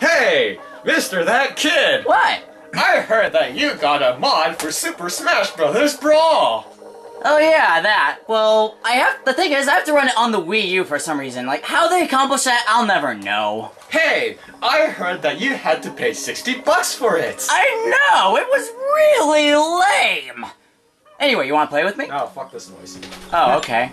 Hey, Mr. That Kid! What? I heard that you got a mod for Super Smash Bros. Brawl! Oh yeah, that. Well, the thing is, I have to run it on the Wii U for some reason. Like, how they accomplish that, I'll never know. Hey, I heard that you had to pay $60 for it! I know! It was really lame! Anyway, you wanna play with me? Oh, fuck this noise. Oh, okay.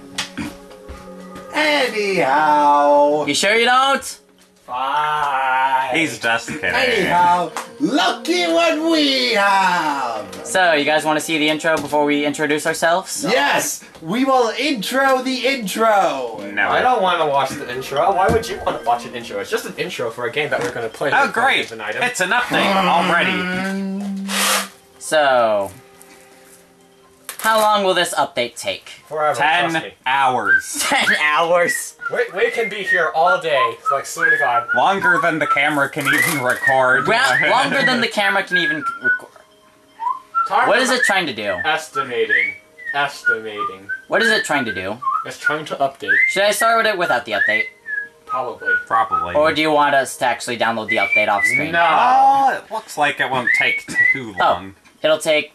Anyhow... You sure you don't? Fine. He's just kidding. Anyhow, lucky what we have! So, you guys want to see the intro before we introduce ourselves? No. Yes! We will intro the intro! No. I don't want to watch the intro. Why would you want to watch an intro? It's just an intro for a game that we're going to play. Oh, great! It's an update already. So... How long will this update take? Forever, 10 hours. 10 hours? We can be here all day, like, swear to God. Longer than the camera can even record. Well, longer than the camera can even record. What is it trying to do? Estimating. Estimating. What is it trying to do? It's trying to update. Should I start with it without the update? Probably. Probably. Or do you want us to actually download the update off screen? No. It looks like it won't take too long. Oh, it'll take...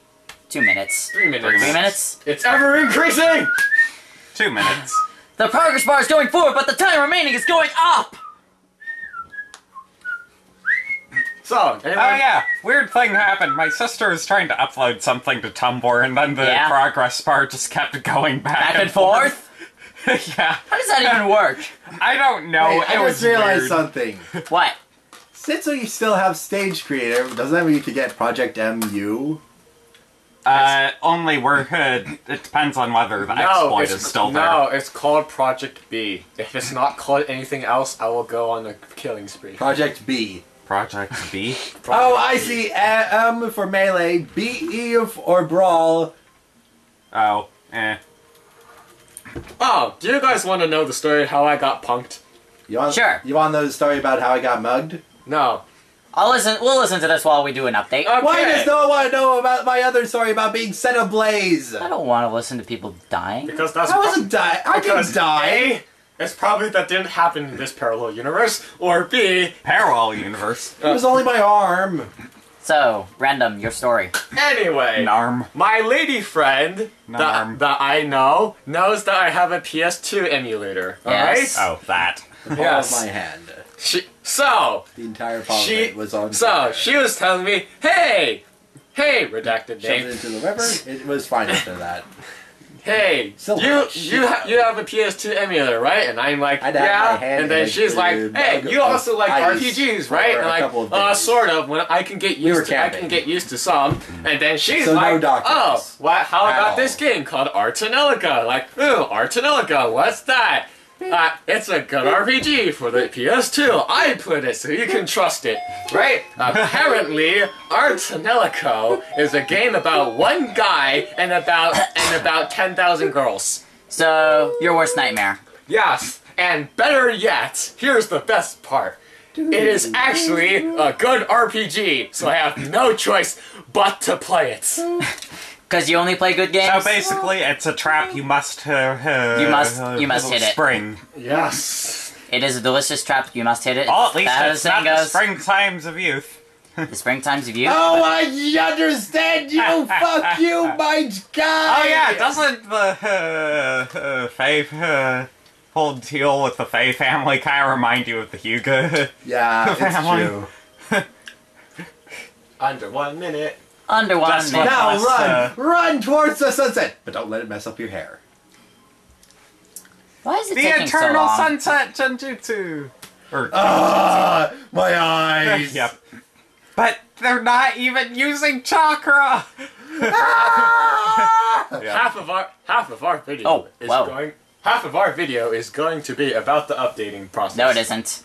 2 minutes. 3 minutes. 3 minutes? It's ever increasing! 2 minutes. The progress bar is going forward, but the time remaining is going up! So, anyway. Oh yeah, weird thing happened. My sister was trying to upload something to Tumblr, and then the progress bar just kept going back and forth? Yeah. How does that even work? I don't know. Wait, I just realized something. What? Since we still have Stage Creator, doesn't that mean you could get Project MU? Only it depends on whether the exploit is still there. No, it's called Project B. If it's not called anything else, I will go on a killing spree. Project B. Project B? Project I see. M for melee, B, E for brawl. Oh, eh. Oh, do you guys want to know the story of how I got punked? Sure. You want to know the story about how I got mugged? No. We'll listen to this while we do an update. Okay. Why does no one want to know about my other story about being set ablaze? I don't want to listen to people dying. Because that's... I wasn't dying. I didn't die. A, it's probably that didn't happen in this parallel universe. Or B... Parallel universe. It was only my arm. So, random, your story. Anyway. Narm. My lady friend that I know knows that I have a PS2 emulator. Yes. Alright? Oh, that. Yes. Hold my hand. The entire podcast was on. She was telling me, hey, redacted name. Shoved it into the river. It was fine after that. Hey, you have a PS2 emulator, right? And I'm like, yeah. And then she's like, hey, you also like RPGs, right? And I'm like, sort of. When I can get used to some. And then she's like, how about this game called Ar tonelico? Like, ooh, Ar tonelico, what's that? It's a good RPG for the PS2. I put it so you can trust it, right? Apparently, Ar tonelico is a game about one guy and about 10,000 girls. So, your worst nightmare. Yes, and better yet, here's the best part. It is actually a good RPG, so I have no choice but to play it. Because you only play good games? So basically, it's a trap. You must... you must hit it. Spring. Yes. It is a delicious trap. You must hit it. Oh, at least it's not the spring times of youth. The spring times of youth? Oh, I understand you! Fuck you, my guy! Oh yeah, doesn't the... whole deal with the Faye family kind of remind you of the Hugo? Yeah, it's true. Under 1 minute. Under 1 minute. Now run towards the sunset, but don't let it mess up your hair. Why is it taking so long? The eternal sunset genjutsu. My eyes. Yep. But they're not even using chakra. Half of our video is going to be about the updating process. No, it isn't.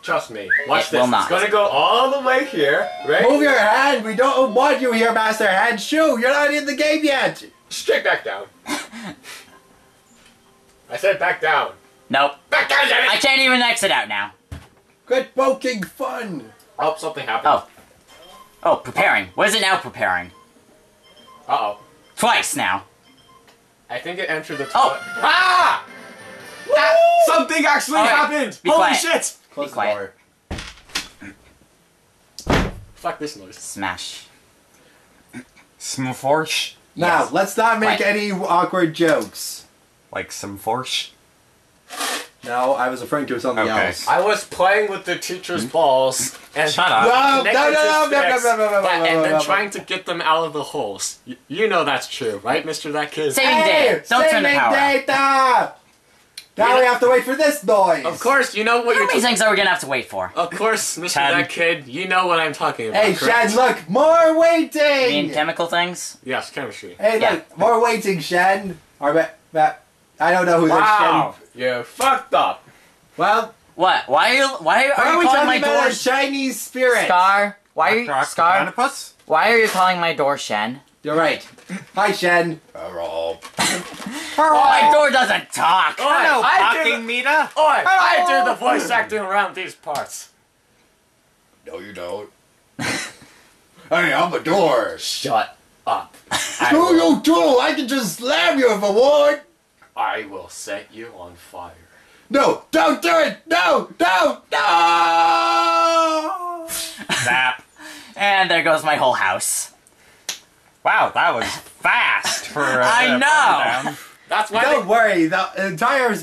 Trust me. Watch this. It's gonna go all the way here, right? Move your hand! We don't want you here, Master Hand! Shoo! You're not in the game yet! Straight back down. I said back down. Nope. Back down, damn it! I can't even exit out now. Good poking fun! Oh, something happened. Oh, preparing. What is it now preparing? Uh-oh. Twice now. I think it entered the toilet. Ah! Something actually happened! Holy shit! Close the door. Fuck this noise. Smash. Smforsh. Now, yes. Let's not make any awkward jokes. Like Smforsh? No, I was referring to something else. I was playing with the teacher's balls and trying to get them out of the holes. You know that's true, right, Mr. That Kid? Saving data! Don't turn the power data! Now we have to wait for this noise! Of course, you know what you're talking about. How many things are we going to have to wait for? Of course, Mr. That Kid, you know what I'm talking about. Hey, Shen, look! More waiting! You mean chemical things? Yes, chemistry. Hey, look! More waiting, Shen! I don't know who this Shen is. Wow! You fucked up! Well... What? Why are we calling my door... a Chinese spirit? Scar? Why are you calling my door Shen? You're right. Hi, Shen. Hello. My door doesn't talk. Hello, talking Mina. I do the voice acting around these parts. No, you don't. Hey, I'm a door. Shut up. No, you do. I can just slam you if I want. I will set you on fire. No, don't do it. No, no, no. Zap. And there goes my whole house. Wow, that was fast for I know. That's why. Don't worry. The entire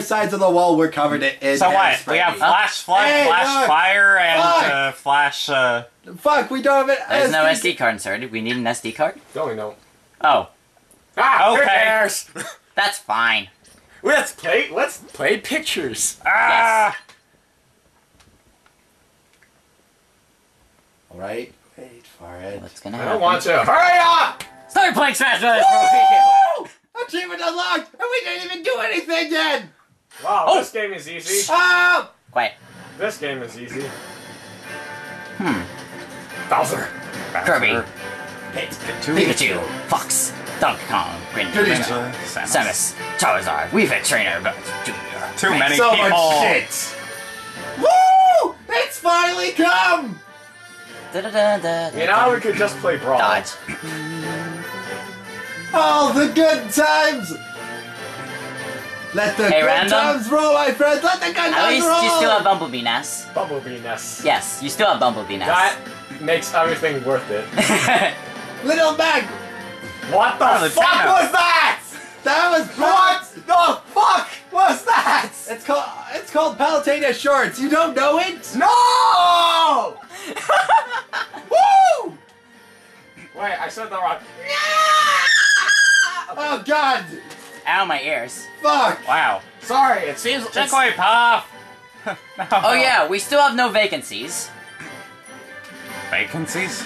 sides of the wall were covered in. So what? We have flash flood, flash fire, and flash. Fuck! We don't have an. There's no SD card inserted. We need an SD card. No, we don't. Oh. Ah. Okay. Who cares? That's fine. Let's play. Let's play pictures. Ah. Yes. All right. Wait for it. What's gonna happen? I don't want to. Hurry up! Start playing Smash Bros. for Wii U! Achievement unlocked! And we didn't even do anything yet! Wow, this game is easy. Oh! Quiet. This game is easy. Bowser. Kirby. Pit. Pikachu. Fox. Donkey Kong. Greninja. Samus. Charizard. We've had Trainer. Too many people. So much shit. Woo! It's finally come! You know, we could just play Brawl. Dodge. All the good times! Let the good times roll, my friends! Let the good times roll! At least you still have Bumblebee Ness. Bumblebee Ness. Yes, you still have Bumblebee Ness. That makes everything worth it. Little Meg! What the fuck was that?! That was what the fuck was that?! It's called Palutena shorts. You don't know it? No! Woo! Wait, I said that wrong. No! Oh god! Ow, my ears. Fuck! Wow. Sorry, it seems. Check away, Puff. No. Oh yeah, we still have no vacancies. Vacancies?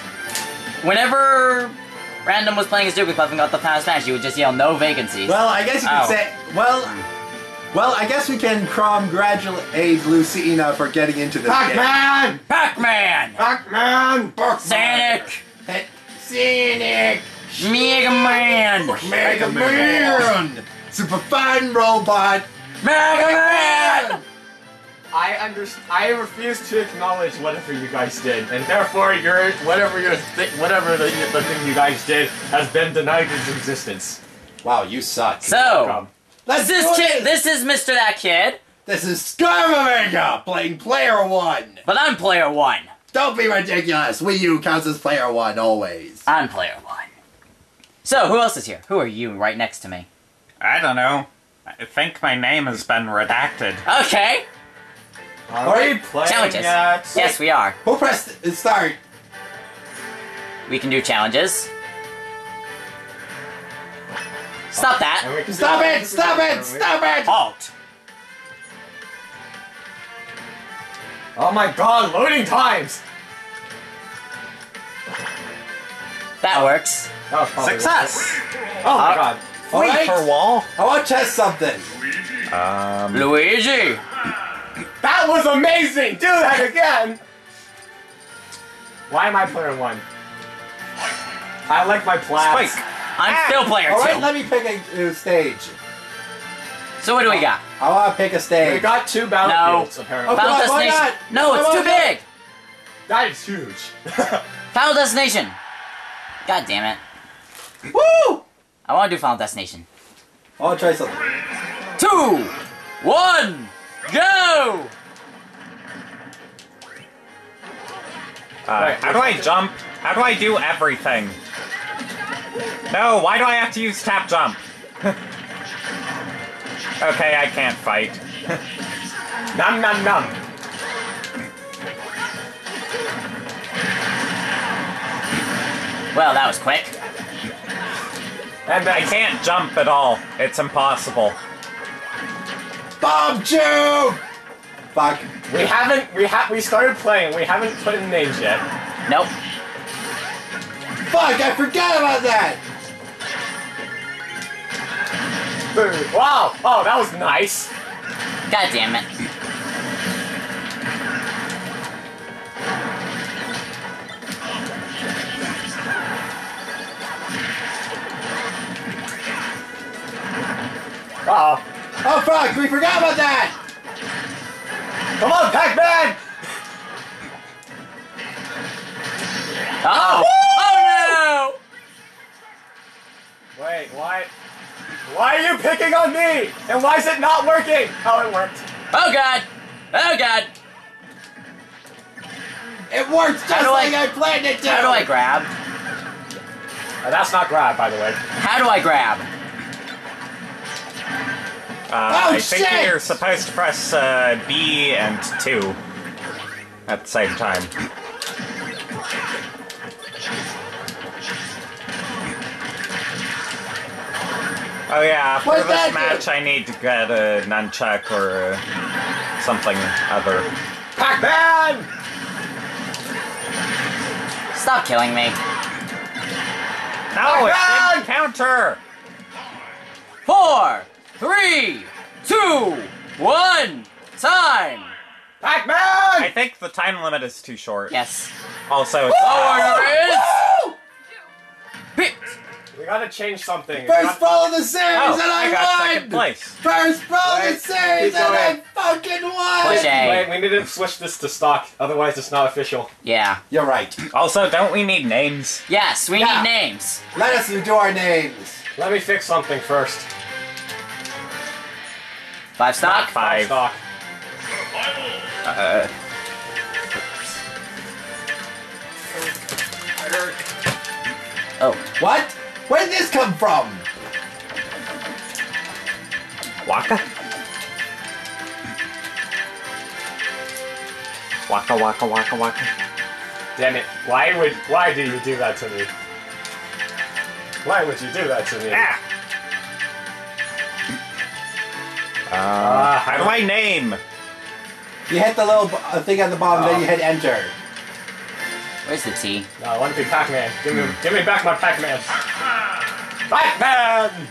Whenever Random was playing his Jigglypuff and got the Final Smash, he would just yell no vacancies. Well, I guess you could say. Well, I guess we can congratulate Lucina for getting into this game. Pac-Man! Pac-Man! Pac-Man! Sonic! Sonic! Mega Man! Mega Man! Super Fun Robot! Mega Man! I refuse to acknowledge whatever you guys did, and therefore whatever the thing you guys did has been denied its existence. Wow, you suck. So. This is Mr. That Kid. This is ScarOfOmega playing Player 1. But I'm Player 1. Don't be ridiculous. Wii U counts as Player 1 always. I'm Player 1. So, who else is here? Who are you right next to me? I don't know. I think my name has been redacted. Okay. Are we playing challenges? Yes, we are. Who pressed start? We can do challenges. Stop that! Stop it! Stop it! Stop it! Halt! Oh my god, loading times! That works. Success! Oh my god. Wait for wall. I want to test something. Luigi! That was amazing! Do that again! Why am I player one? I like my plaid. Spike! I'm still player 2. Alright, let me pick a stage. So what do we got? I want to pick a stage. We got 2 Battlefields, apparently. Oh, Battle Destination. No, it's too big! That is huge. Final Destination. God damn it. Woo! I want to do Final Destination. I want to try something. 2, 1, go! How do I jump? How do I do everything? No, why do I have to use tap jump? Okay, I can't fight. Nom nom nom. Well, that was quick. I can't jump at all. It's impossible. Bob Joe! Fuck. We started playing. We haven't put in names yet. Nope. Fuck, I forgot about that! Wow! Oh, that was nice! God damn it. Uh-oh. Oh, fuck! We forgot about that! Come on, Pac-Man! Uh-oh! Oh, no! Wait, what? Why are you picking on me? And why is it not working? Oh, it worked. Oh, God. Oh, God. It worked just like I planned it to. How do I grab? That's not grab, by the way. How do I grab? I shit! Think you're supposed to press B and 2 at the same time. Oh yeah, after this match I need to get a nunchuck or something other. Pac-Man! Stop killing me. No, it's counter! 4, 3, 2, 1, time! Pac-Man! I think the time limit is too short. Yes. Also, it's... Oh, there it is! Pit! We gotta change something. First ball of the series and I won! Second place. First ball of the series and I fucking won! Wait, we need to switch this to stock, otherwise it's not official. Yeah. You're right. Also, don't we need names? Yes, we need names. Let us do our names. Let me fix something first. 5 stock? 5 stock. Oh. What? Where did this come from? Waka? Waka waka waka waka. Damn it! Why do you do that to me? Why would you do that to me? Ah! How do I name? You hit the little thing at the bottom, then you hit enter. Where's the T? No, I want to be Pac-Man. Give me back my Pac-Man. Pac-Man!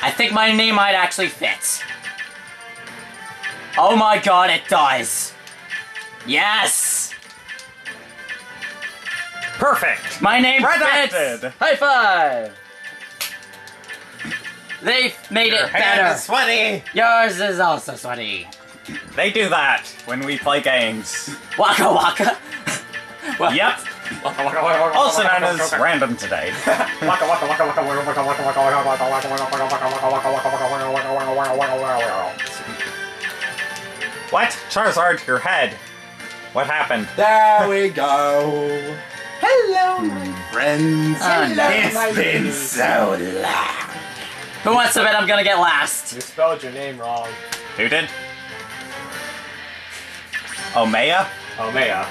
I think my name might actually fit. Oh my god, it does. Yes! Perfect! My name fits! High five! They've made it better. Yours is sweaty. Yours is also sweaty. They do that when we play games. Waka waka. Yep. Also known as random today. Waka waka waka waka waka waka waka waka waka waka waka waka waka waka. What? Charizard, your head. What happened? There we go. Hello, my friends. It's been so long. Who wants to bet I'm gonna get last? You spelled your name wrong. Who did? Omea? Omea.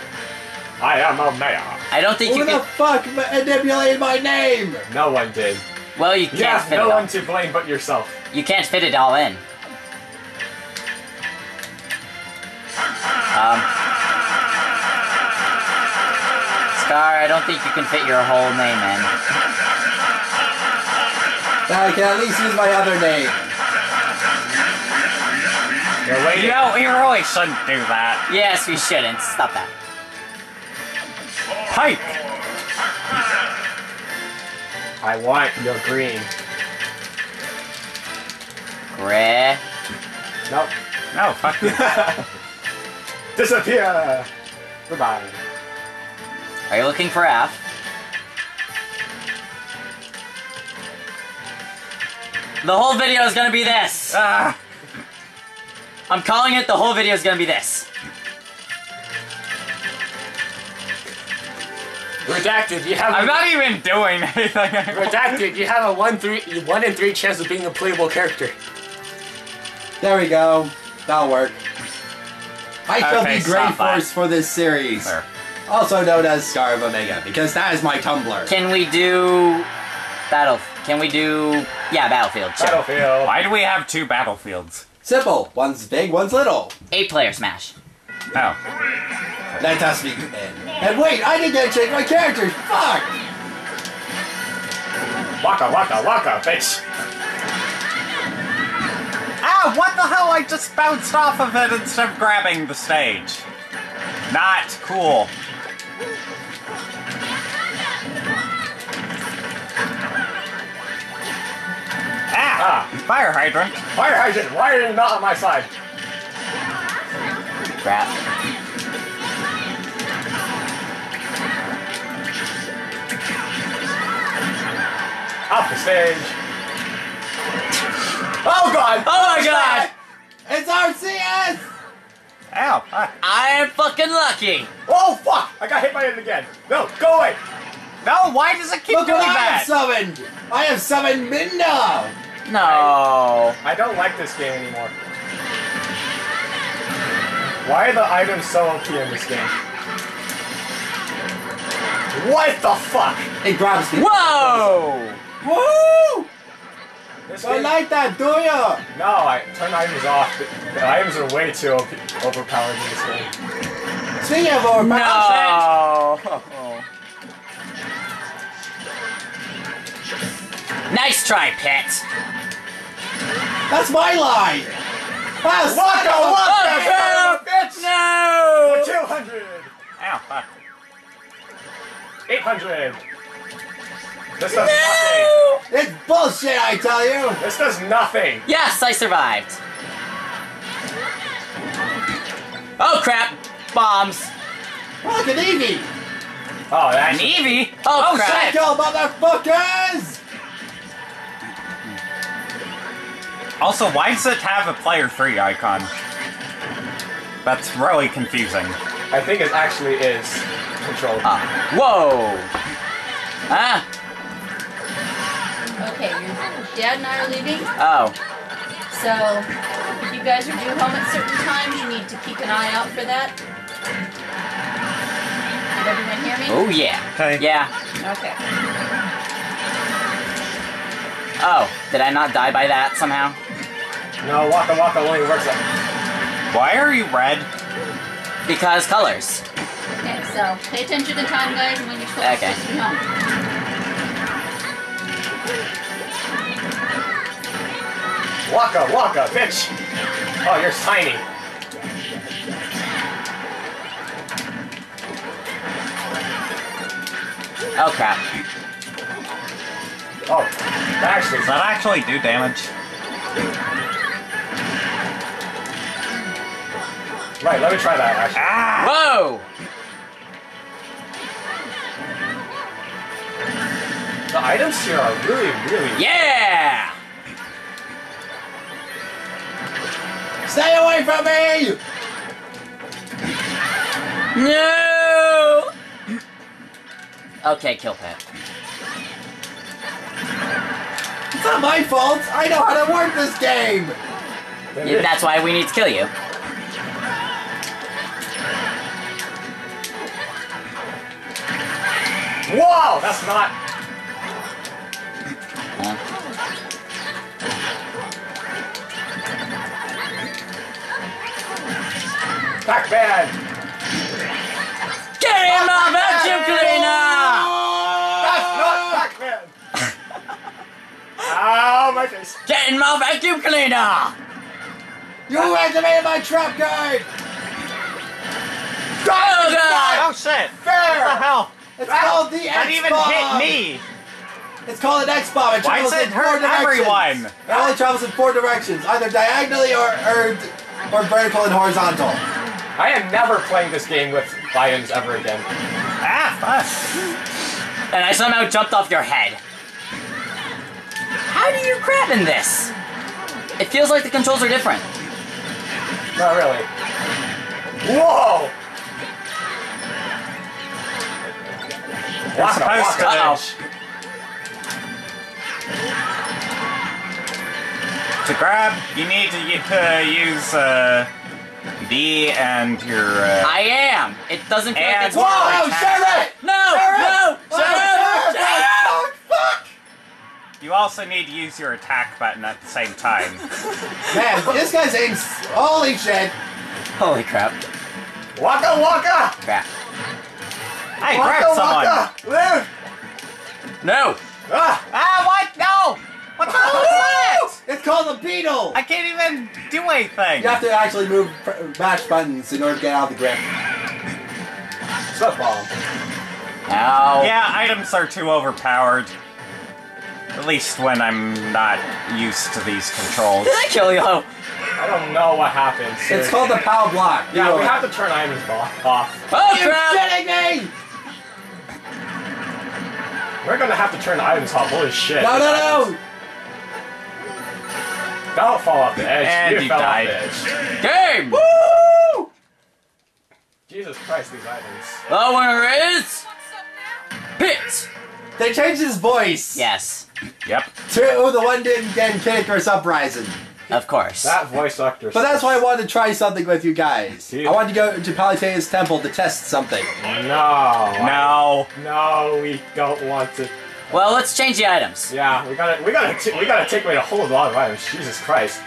I am Omea. I don't think Who the fuck manipulated my name? No one did. Well, you can't fit it all. You have no one to blame but yourself. You can't fit it all in. Scar, I don't think you can fit your whole name in. Now I can at least use my other name. You know, we really shouldn't do that. Yes, we shouldn't. Stop that. Pike! I want your green. Gray? Nope. No, fuck you. Disappear! Goodbye. Are you looking for F? The whole video is gonna be this. I'm calling it. The whole video is gonna be this. Redacted. You have. I'm not even doing anything. Redacted. You have a 1 in 3 chance of being a playable character. There we go. That'll work. I shall be Grey Force for this series, also known as ScarOfOmega, because that is my Tumblr. Can we do Battlefield? Sure. Battlefield. Why do we have 2 Battlefields? Simple. One's big, one's little. 8-player Smash. Oh. That has to be in. And wait, I didn't get to change my character. Fuck. Waka waka waka, bitch. Ah, what the hell? I just bounced off of it instead of grabbing the stage. Not cool. Ah! Fire hydrant. Fire hydrant. Why are you not on my side? Crap. Off the stage. Oh god! Oh my god! It's RCS! Ow! I'm fucking lucky! Oh fuck! I got hit by it again! No! Go away! No! Why does it keep doing that? Look what I have summoned! I have summoned Minda! No! I don't like this game anymore. Why are the items so OP in this game? What the fuck? It grabs me. Whoa! Woo! Don't like that, do ya? No, I turn items off. The items are way too overpowered in this game. Speaking of overpowered, nice try, Pit. That's my line. Wow, waka waka, bitch! No. 200. Ow, fuck. 800. This does nothing. It's bullshit, I tell you. This does nothing. Yes, I survived. Oh crap! Bombs. Look at Eevee. Oh, that's an Eevee. Oh crap! Psycho motherfuckers! Also, why does it have a player 3 icon? That's really confusing. I think it actually is control. Whoa! Ah. Okay, your dad and I are leaving. Oh. So, if you guys are due home at certain times, you need to keep an eye out for that. Did everyone hear me? Oh, yeah. Okay. Yeah. Okay. Oh, did I not die by that somehow? No, waka waka only works up. Why are you red? Because colors. Okay, so pay attention to time, guys, and when you're close, just be home. Waka waka, bitch! Oh, you're tiny. Oh crap! Oh, that actually does that actually do damage? Right, let me try that. Actually. Ah! Whoa! The items here are really, really... Yeah! Stay away from me! No! Okay, kill Pet. It's not my fault! I know how to work this game! Yeah, that's why we need to kill you. Whoa! That's not... Pac-Man! Get him off vacuum cleaner! That's not Pac-Man! Ow, my face! Get him off vacuum cleaner! You activated my trap guard! Oh shit! Fair! What the hell? It's called the X-Bomb! That even hit me! It's called an X-Bomb. It travels in 4 directions. It only travels in 4 directions, either diagonally or vertical and horizontal. I am never playing this game with lions ever again. Ah, fuck. And I somehow jumped off your head. How do you grab in this? It feels like the controls are different. Not really. Whoa! That's to grab, you need to use B and your. I am. It doesn't feel like it's. Whoa! Sheriff! No! Sheriff! No! Sheriff! Oh, fuck! You also need to use your attack button at the same time. Man, this guy's aims. Holy shit! Holy crap! Waka waka! Crap! Hey, grab someone! Waka. No! What? No! What the hell is that? It's called a beetle! I can't even do anything! You have to actually move mash buttons in order to get out of the grip. Football. Ow. Yeah, items are too overpowered. At least when I'm not used to these controls. Did I kill you? I don't know what happened. Seriously. It's called the POW block. Yeah, we have to turn items off. Oh, you're kidding me! We're gonna have to turn items off. Holy shit. No, no, no! Don't fall off the edge. And you died. Game! Woo! Jesus Christ, these items. The winner is... Pit! They changed his voice. Yes. Yep. To the one didn't get Kid Icarus Uprising. Of course. That voice actor. But that's why I wanted to try something with you guys. I wanted to go to Palutena's Temple to test something. No. No. No, we don't want to. Well, let's change the items. Yeah, we gotta take away a whole lot of items. Jesus Christ.